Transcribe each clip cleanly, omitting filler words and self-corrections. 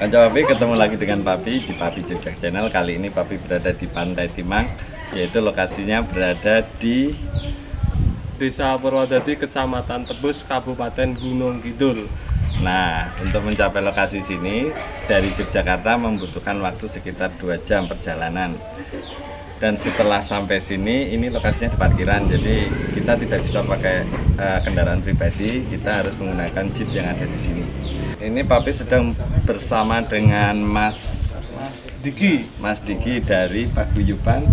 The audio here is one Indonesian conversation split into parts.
Kancah Papi, ketemu lagi dengan Papi di Papi Jogjak Channel. Kali ini Papi berada di Pantai Timang, yaitu lokasinya berada di Desa Purwadadi, Kecamatan Tebus, Kabupaten Gunung Kidul. Nah, untuk mencapai lokasi sini dari Yogyakarta membutuhkan waktu sekitar 2 jam perjalanan. Dan setelah sampai sini, ini lokasinya di parkiran, jadi kita tidak bisa pakai kendaraan pribadi, kita harus menggunakan jeep yang ada di sini. Ini Papi sedang bersama dengan Mas Diki dari Paguyuban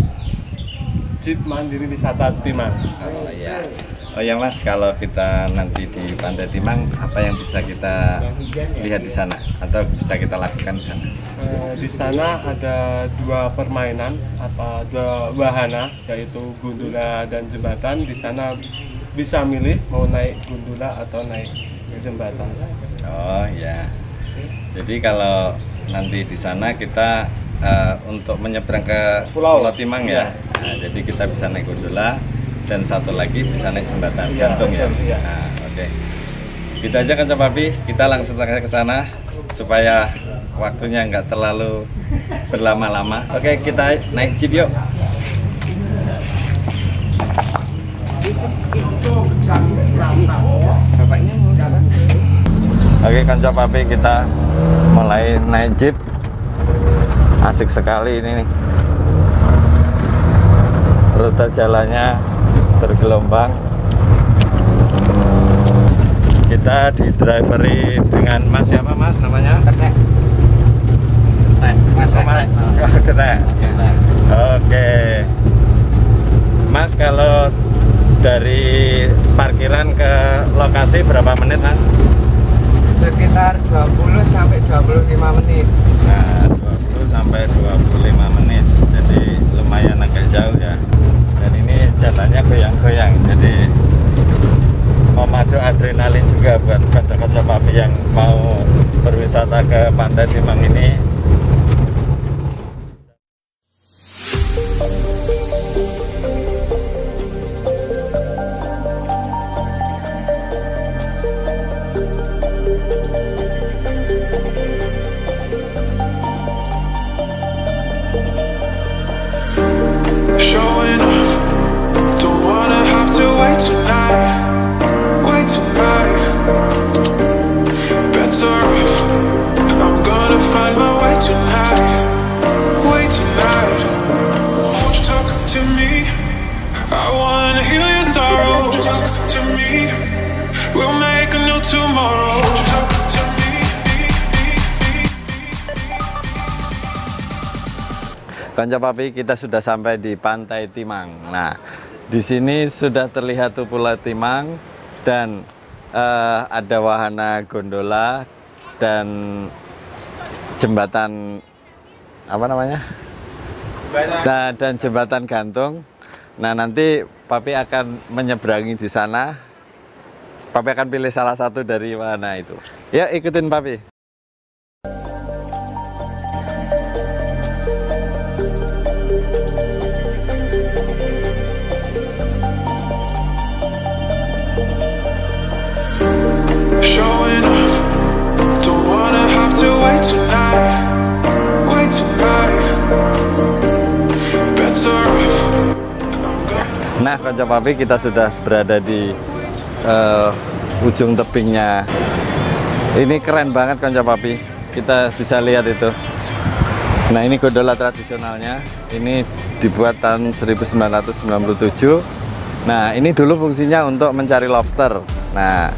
Cicit Mandiri Wisata Timang. Oh ya, Mas, kalau kita nanti di Pantai Timang, apa yang bisa kita lihat di sana atau bisa kita lakukan di sana? Di sana ada dua permainan atau dua wahana, yaitu gondola dan jembatan. Di sana bisa milih mau naik gondola atau naik jembatan. Oh ya, jadi kalau nanti di sana kita untuk menyeberang ke Pulau Timang ya. Nah, jadi kita bisa naik gondola dan satu lagi bisa naik jembatan gantung ya. Ya. Nah, oke. Gitu aja kan Papi, kita langsung saja ke sana supaya waktunya nggak terlalu berlama-lama. Oke, kita naik jeep yuk. Bapaknya mau oke Kancah Papi, kita mulai naik jeep. Asik sekali ini nih. Rute jalannya bergelombang. Kita didriveri dengan Mas, siapa Mas namanya? Ketek. Mas. Ketek. Oke. Mas, kalau dari parkiran ke lokasi berapa menit, Mas? Sekitar 20 sampai 25 menit. Nah, 20 sampai 25 menit. Jadi lumayan agak jauh ya. Dan ini jalannya goyang-goyang. Jadi memacu adrenalin juga buat kaca-kaca Papi yang mau berwisata ke Pantai Timang ini. Kancah Papi, kita sudah sampai di Pantai Timang. Nah, di sini sudah terlihat Pulau Timang dan ada wahana gondola dan jembatan apa namanya? Nah, dan jembatan gantung. Nah, nanti Papi akan menyeberangi di sana. Papi akan pilih salah satu dari wahana itu. Ya, ikutin Papi. Nah, Kancah Papi, kita sudah berada di ujung tebingnya. Ini keren banget Kancah Papi, kita bisa lihat itu. Nah, ini gondola tradisionalnya. Ini dibuat tahun 1997. Nah, ini dulu fungsinya untuk mencari lobster. Nah,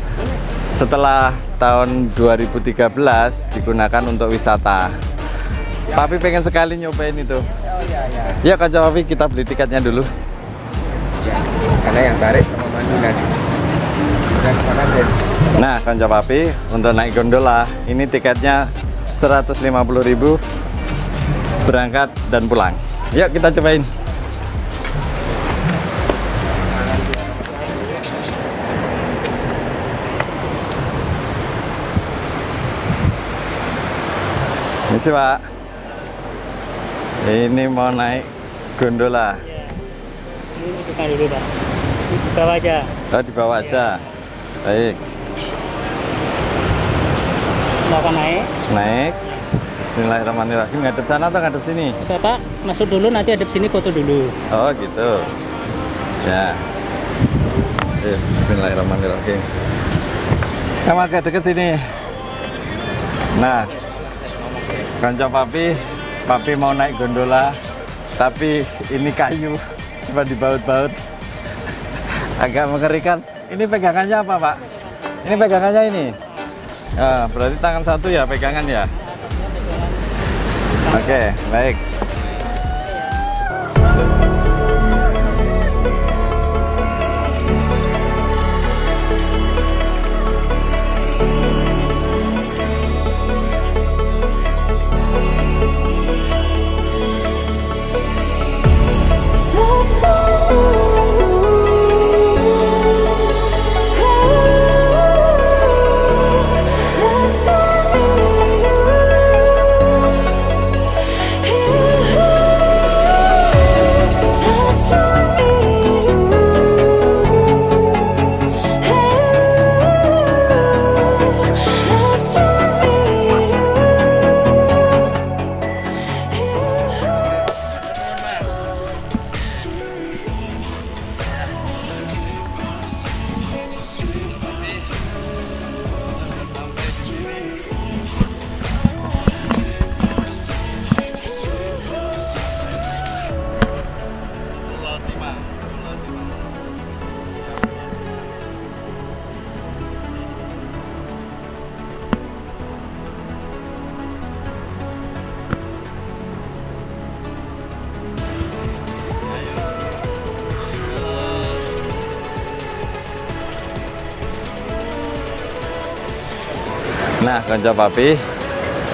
setelah tahun 2013 digunakan untuk wisata. Papi pengen sekali nyobain itu. Ya Kancah Papi, kita beli tiketnya dulu. Karena yang tarik sama Manu nanti. Nah, Kancah Papi, untuk naik gondola ini tiketnya 150.000 berangkat dan pulang. Yuk kita cobain. Ini sih Pak. Ini mau naik gondola. Ini bukan dulu Pak, dibawa aja. Oh, dibawa aja. Baik. Silakan naik. Naik. Bismillahirrahmanirrahim. Ngadep sana atau ngadep sini? Bapak masuk dulu, nanti ngadep sini foto dulu. Oh gitu. Ya. Bismillahirrahmanirrahim. Sama agak deket sini. Nah, kanca papi, papi mau naik gondola, tapi ini kayu, cuma dibaut-baut. Agak mengerikan. Ini pegangannya apa, Pak? Ini pegangannya ini. Nah, berarti tangan satu ya pegangan ya. Oke, baik. Nah, kanca papi,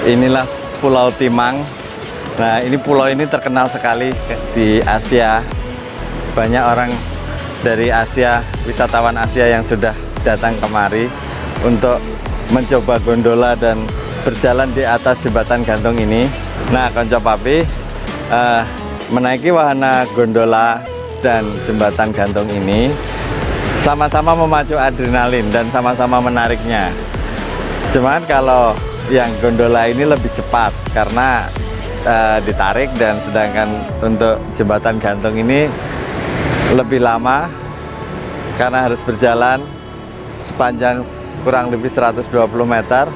inilah Pulau Timang. Nah, ini pulau ini terkenal sekali di Asia. Banyak orang dari Asia, wisatawan Asia yang sudah datang kemari untuk mencoba gondola dan berjalan di atas jembatan gantung ini. Nah, kanca papi, menaiki wahana gondola dan jembatan gantung ini sama-sama memacu adrenalin dan sama-sama menariknya. Cuman kalau yang gondola ini lebih cepat karena ditarik, dan sedangkan untuk jembatan gantung ini lebih lama karena harus berjalan sepanjang kurang lebih 120 meter.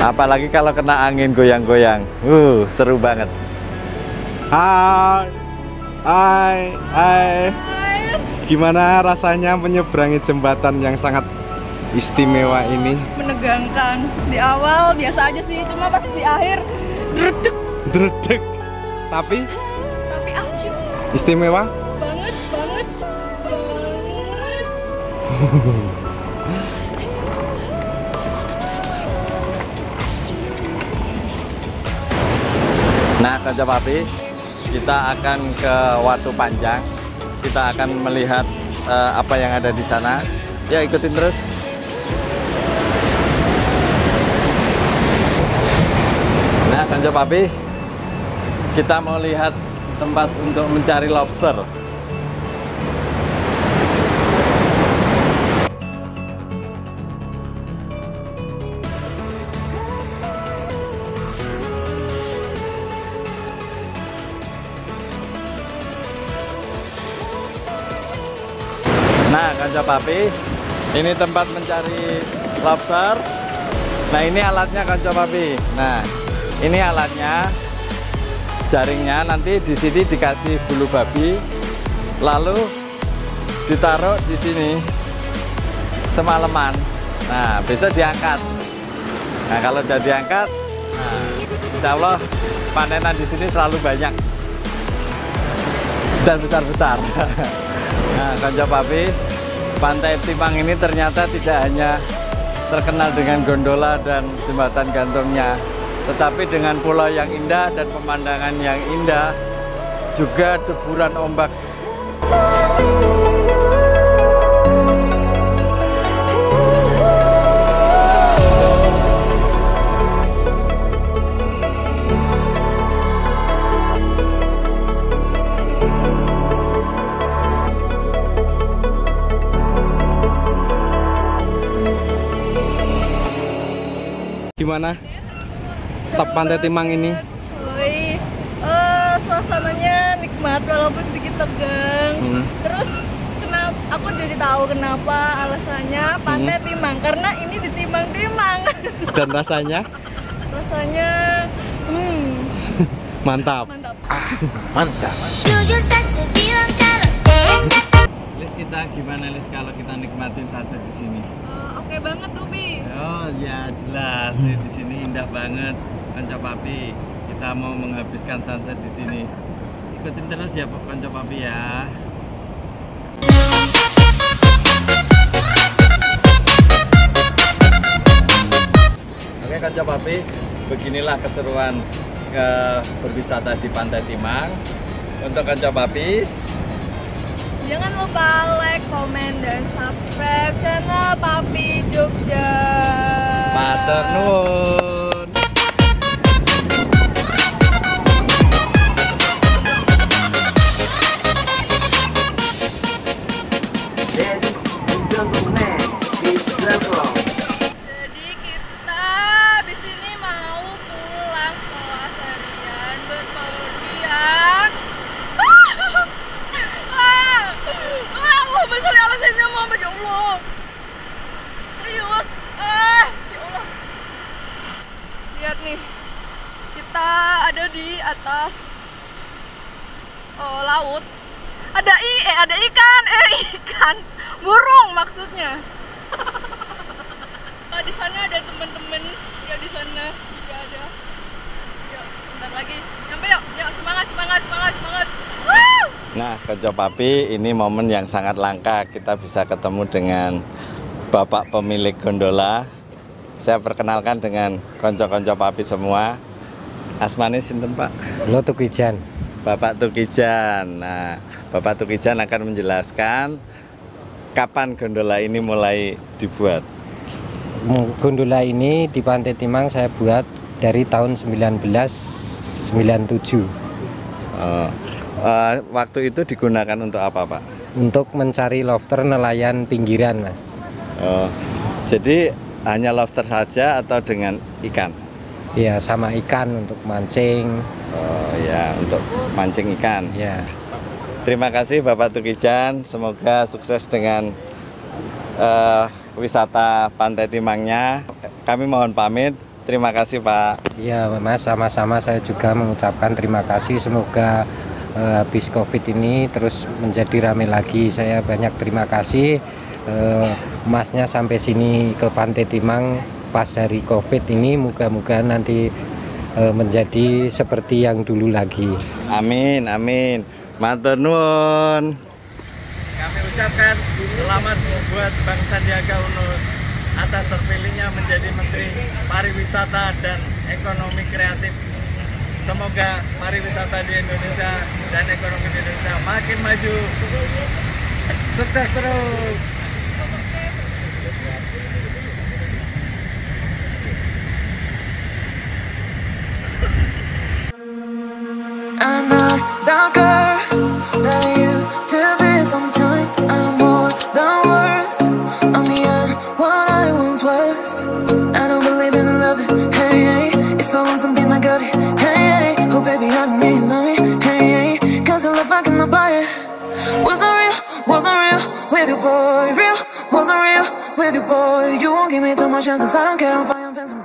Apalagi kalau kena angin goyang-goyang, seru banget. Hai. Gimana rasanya menyeberangi jembatan yang sangat istimewa ini? Menegangkan. Di awal biasa aja sih, cuma pas di akhir dredeg. Dredeg. Tapi asyik. Istimewa? Banget. Nah, kanca papi, kita akan ke Watu Panjang. Kita akan melihat apa yang ada di sana. Ya, ikutin terus. Nah, kanca papi, kita mau lihat tempat untuk mencari lobster. Nah, kanca papi, ini tempat mencari lobster. Nah, ini alatnya kanca papi. Nah, ini alatnya, jaringnya. Nanti di sini dikasih bulu babi, lalu ditaruh di sini semalaman. Nah, besok diangkat. Nah, kalau sudah diangkat, nah, insya Allah panenan di sini selalu banyak dan besar-besar. Nah, kanca papi, Pantai Timang ini ternyata tidak hanya terkenal dengan gondola dan jembatan gantungnya, tetapi dengan pulau yang indah dan pemandangan yang indah, juga deburan ombak. gimana? Stop Pantai Timang ini. Cuy, suasananya nikmat walaupun sedikit tegang. Terus kenapa aku jadi tahu kenapa alasannya Pantai Timang, karena ini di Timang. Dan rasanya? Rasanya mantap. Jujur saya bilang kalau Lis, kita gimana Lis kalau kita nikmatin sunset di sini? Oke banget tuh, Bi. Oh ya jelas, di sini indah banget. Konco Papi, kita mau menghabiskan sunset di sini. Ikutin terus ya Konco Papi ya. Oke Konco Papi, beginilah keseruan berwisata di Pantai Timang. Untuk Konco Papi, jangan lupa like, komen, dan subscribe channel Papi Jogjak. Matur nuwun. Jadi kita di sini mau pulang setelah seharian berpergian. Besarnya alasannya mau apa ya Allah? Serius? Ya Allah. Lihat nih, kita ada di atas laut. Ada ikan, burung maksudnya. Di sana ada teman-teman ya, di sana juga ada. Yuk, bentar lagi nyampe yuk. Yuk, semangat. Nah, Konco Papi, ini momen yang sangat langka. Kita bisa ketemu dengan bapak pemilik gondola. Saya perkenalkan dengan konco-konco Papi semua. Asmane sinten, Pak? Lo Tukijan. Bapak Tukijan. Nah, Bapak Tukijan akan menjelaskan kapan gondola ini mulai dibuat. Gondola ini di Pantai Timang saya buat dari tahun 1997. Waktu itu digunakan untuk apa, Pak? Untuk mencari lobster nelayan pinggiran, Pak. Jadi hanya lobster saja atau dengan ikan? Iya, sama ikan untuk mancing. Untuk mancing ikan. Ya. Terima kasih Bapak Tukijan. Semoga sukses dengan wisata Pantai Timangnya. Kami mohon pamit. Terima kasih, Pak. Iya, Mas. Sama-sama saya juga mengucapkan terima kasih. Semoga habis COVID ini terus menjadi ramai lagi. Saya banyak terima kasih Masnya sampai sini ke Pantai Timang pas hari COVID ini. Moga-moga nanti menjadi seperti yang dulu lagi. Amin, amin. Matur nuwun. Kami ucapkan selamat buat Bang Sandiaga Uno atas terpilihnya menjadi Menteri Pariwisata dan Ekonomi Kreatif. Semoga pariwisata di Indonesia dan ekonomi di Indonesia makin maju. Sukses terus. Wasn't real with you, boy. You won't give me too much chances. I don't care. I'm fine.